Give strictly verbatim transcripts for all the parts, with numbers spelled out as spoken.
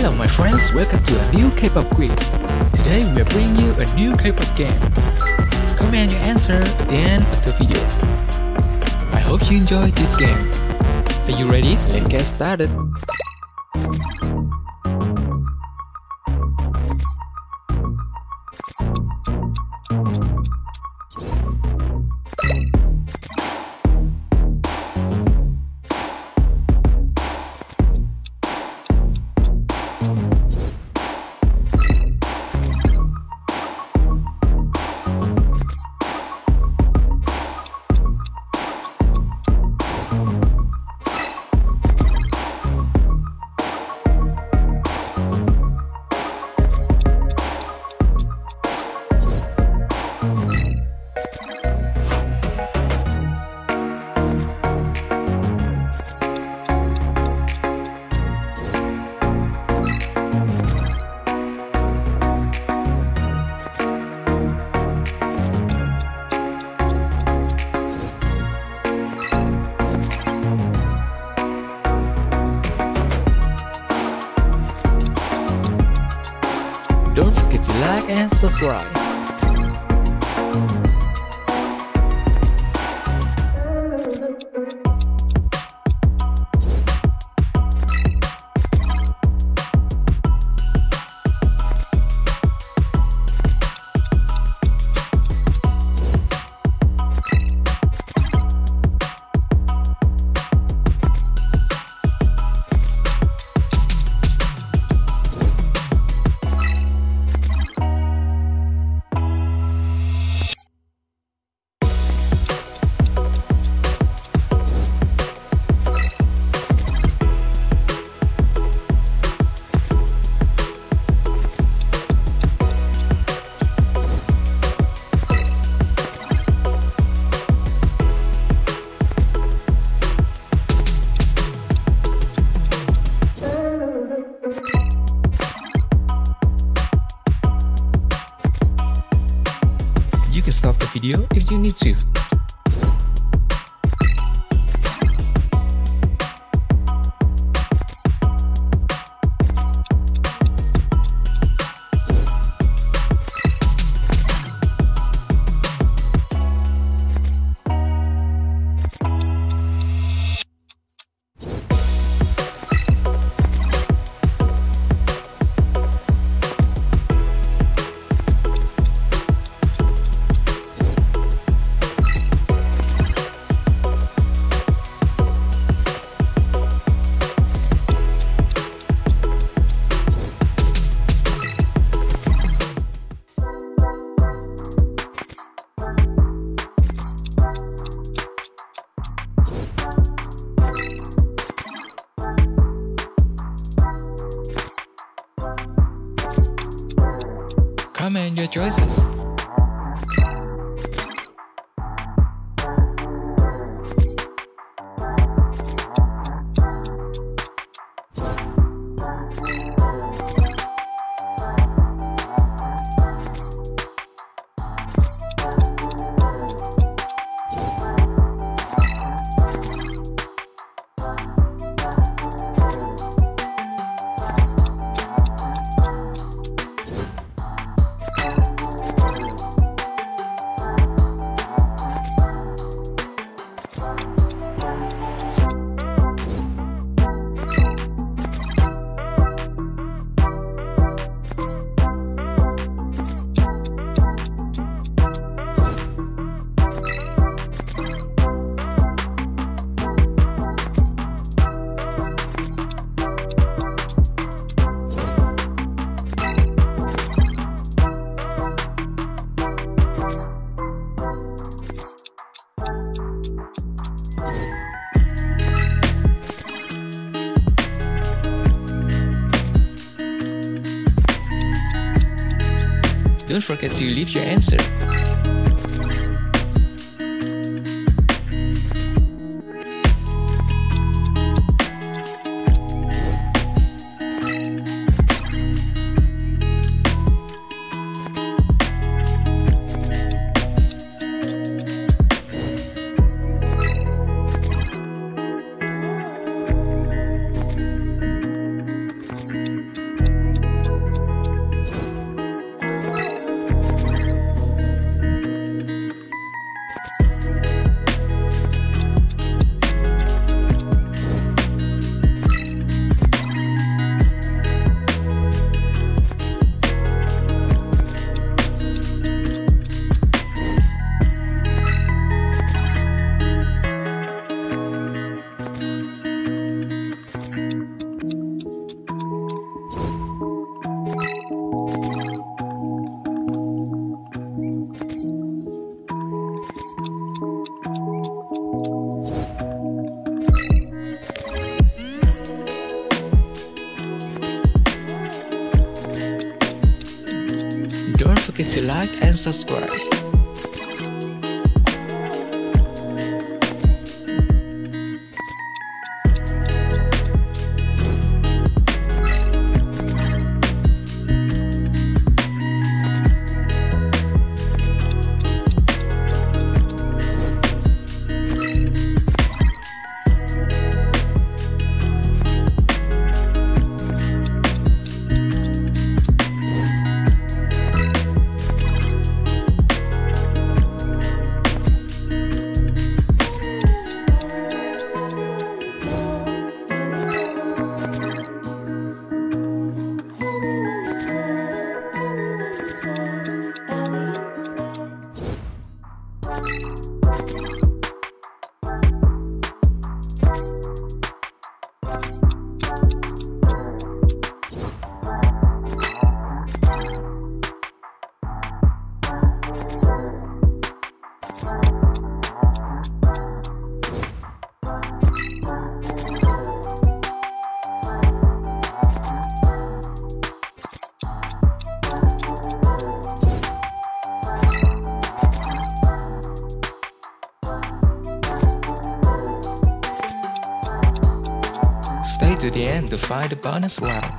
Hello my friends, welcome to a new K-pop quiz. Today we are bringing you a new K-pop game. Comment your answer at the end of the video. I hope you enjoy this game. Are you ready? Let's get started. Don't forget to like and subscribe. You can stop the video if you need to. Comment your choices. Don't forget to leave your answer. forget to like and subscribe. Stay to the end to find the bonus round.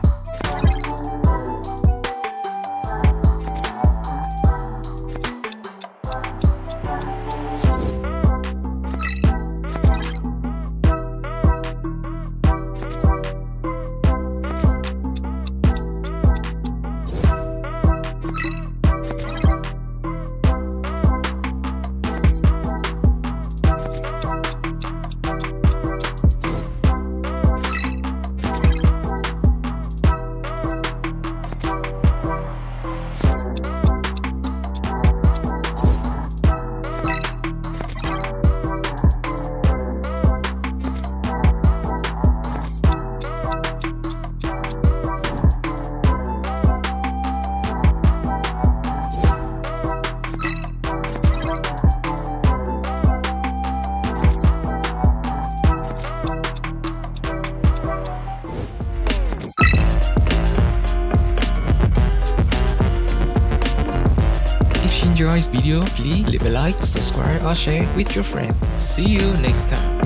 If you enjoyed this video, please leave a like, subscribe or share with your friend. See you next time.